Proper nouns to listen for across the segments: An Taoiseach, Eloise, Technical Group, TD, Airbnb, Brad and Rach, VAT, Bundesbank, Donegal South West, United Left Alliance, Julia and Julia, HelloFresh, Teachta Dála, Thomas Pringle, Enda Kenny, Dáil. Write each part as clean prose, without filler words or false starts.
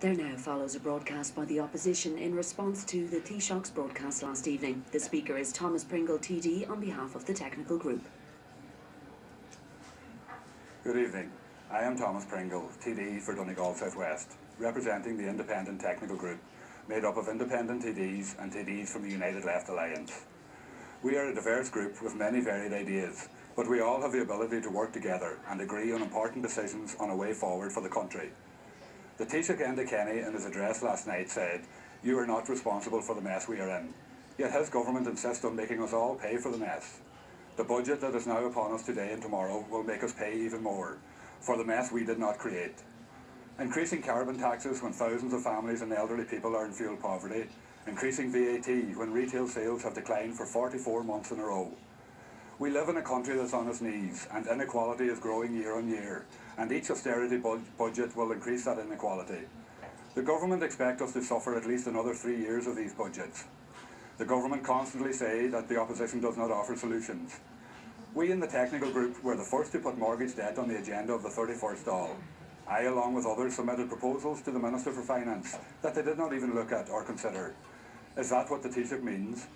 There now follows a broadcast by the opposition in response to the Taoiseach's broadcast last evening. The speaker is Thomas Pringle, TD, on behalf of the technical group. Good evening. I am Thomas Pringle, TD for Donegal South West, representing the independent technical group made up of independent TDs and TDs from the United Left Alliance. We are a diverse group with many varied ideas, but we all have the ability to work together and agree on important decisions on a way forward for the country. The Taoiseach Enda Kenny in his address last night said, "You are not responsible for the mess we are in." Yet his government insists on making us all pay for the mess. The budget that is now upon us today and tomorrow will make us pay even more for the mess we did not create. Increasing carbon taxes when thousands of families and elderly people are in fuel poverty. Increasing VAT when retail sales have declined for 44 months in a row. We live in a country that's on its knees, and inequality is growing year on year, and each austerity budget will increase that inequality. The government expect us to suffer at least another 3 years of these budgets. The government constantly say that the opposition does not offer solutions. We in the technical group were the first to put mortgage debt on the agenda of the 31st Dáil. I, along with others, submitted proposals to the Minister for Finance that they did not even look at or consider. Is that what the Taoiseach means?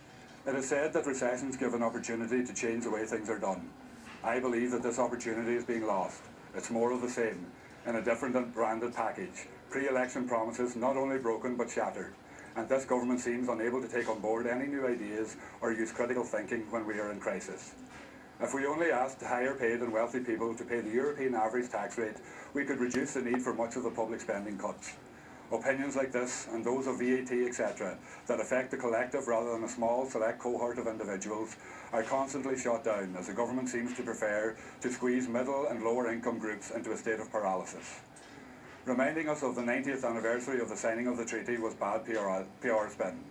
It is said that recessions give an opportunity to change the way things are done. I believe that this opportunity is being lost. It's more of the same, in a different and branded package. Pre-election promises not only broken but shattered. And this government seems unable to take on board any new ideas or use critical thinking when we are in crisis. If we only asked higher paid and wealthy people to pay the European average tax rate, we could reduce the need for much of the public spending cuts. Opinions like this, and those of VAT, etc., that affect the collective rather than a small, select cohort of individuals, are constantly shot down as the government seems to prefer to squeeze middle and lower income groups into a state of paralysis. Reminding us of the 90th anniversary of the signing of the treaty was bad PR spin.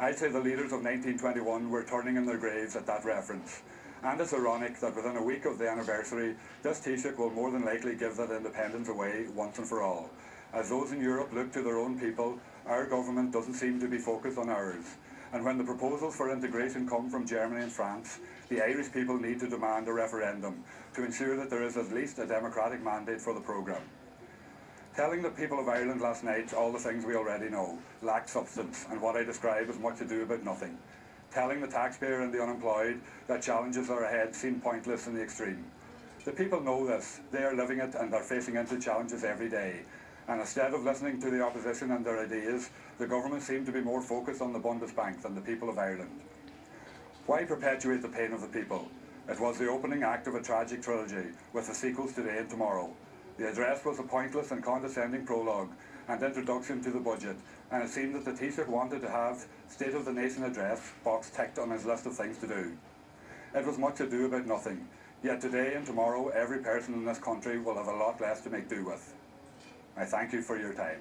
I'd say the leaders of 1921 were turning in their graves at that reference. And it's ironic that within a week of the anniversary, this Taoiseach will more than likely give that independence away once and for all. As those in Europe look to their own people, our government doesn't seem to be focused on ours. And when the proposals for integration come from Germany and France, the Irish people need to demand a referendum to ensure that there is at least a democratic mandate for the programme. Telling the people of Ireland last night all the things we already know, lacked substance, and what I describe as much ado about nothing. Telling the taxpayer and the unemployed that challenges are ahead seem pointless in the extreme. The people know this, they are living it, and they're facing into challenges every day. And instead of listening to the opposition and their ideas, the government seemed to be more focused on the Bundesbank than the people of Ireland. Why perpetuate the pain of the people? It was the opening act of a tragic trilogy, with the sequels today and tomorrow. The address was a pointless and condescending prologue and introduction to the budget, and it seemed that the Taoiseach wanted to have State of the Nation address box ticked on his list of things to do. It was much ado about nothing, yet today and tomorrow every person in this country will have a lot less to make do with. I thank you for your time.